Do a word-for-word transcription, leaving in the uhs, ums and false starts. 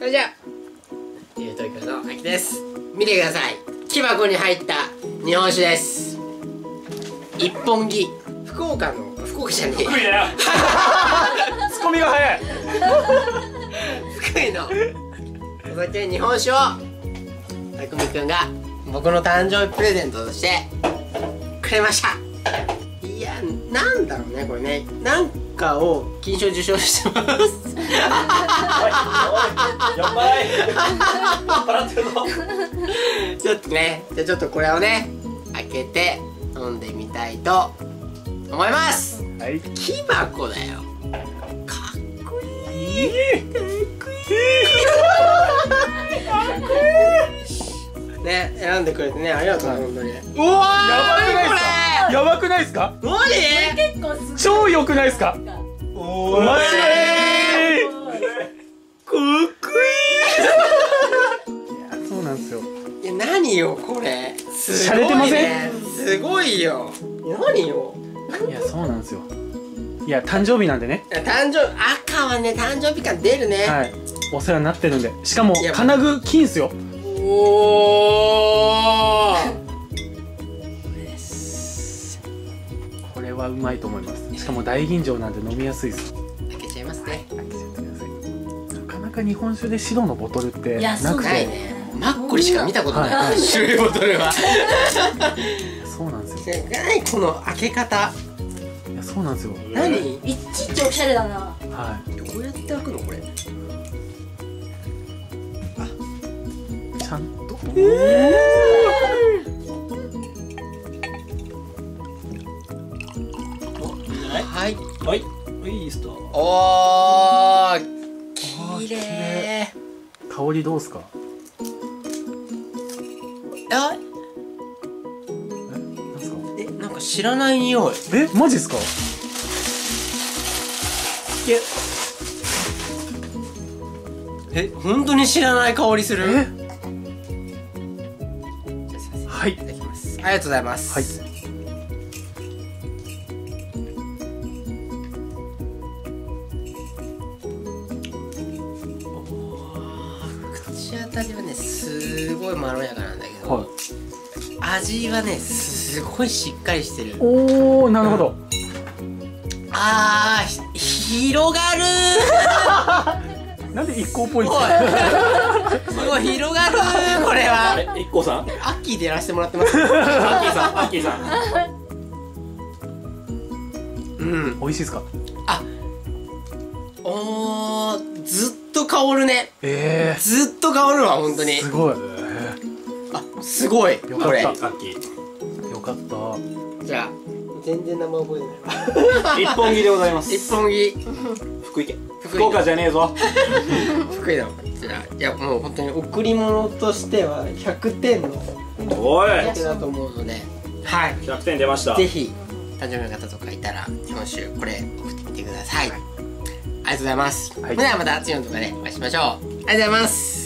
それじゃあ、ゆうとりくんのあきです。見てください。木箱に入った日本酒です。一本木。福岡の、福岡じゃねえ。福井だよ。ツッコミが早い。福井のお酒日本酒を、たくみくんが僕の誕生日プレゼントとしてくれました。いや、なんだろうね、これね。なんを金賞受賞してます。ちょっとね、じゃあちょっとこれをね開けて飲んでみたいと思います。はい、木箱だよ。かっこいい、かっこいい、かっこいいね。選んでくれてね、ありがとう。本当にうわー、やばくないですか、これ。やばくないですか、何超良くないですか。おー、マジでかっこいい。いや、そうなんですよ。いや、何よこれ、すごいね。すごいよ。何よ。いや、そうなんですよ。いや、誕生日なんでね。誕生日、赤はね、誕生日感出るね。はい、お世話になってるんで。しかも金具金っすよ。おー、これはうまいと思います。しかも大吟醸なんで飲みやすいです。開けちゃいますね。開けちゃってください。なかなか日本酒で白のボトルってなくて、マッコリしか見たことない白いボトルは。そうなんですよ。何この開け方。いや、そうなんですよ。何、いちいちおしゃれだな。はい、どうやって開くのこれ。あ、ちゃんと。ええ、はいはいはい、いいスター。おー、きれい。香りどうですか。あ、え、なんですか。え、なんか知らない匂い。え、マジですか。え、え、本当に知らない香りする。え、はい、いただきます。ありがとうございます。はい。味はね、すごいまろやかなんだけど、はい、味はね、すごいしっかりしてる。おー、なるほど。あー、広がるー。なんで一行っぽいんですか。すごい広がるー、これは。あれ、一行さん、アッキーでやらせてもらってます。アッキーさん、アッキーさん。うん、美味しいですか。あ、おー、ずっと香るね。えー、ずっと香るわ、本当に。すごい。あ、すごい。よかった。さっき。よかった。じゃあ、全然名前覚えてないわ。一本木でございます。一本木。福井県。福岡じゃねえぞ。福井だ。じゃあ、いや、もう本当に贈り物としてはひゃくてんの。おい。だと思うので。はい。ひゃくてん出ました。ぜひ、誕生日の方とかいたら、日本酒これ送ってみてください。はい、ありがとうございます。はい、ではまた次の動画でお会いしましょう。ありがとうございます。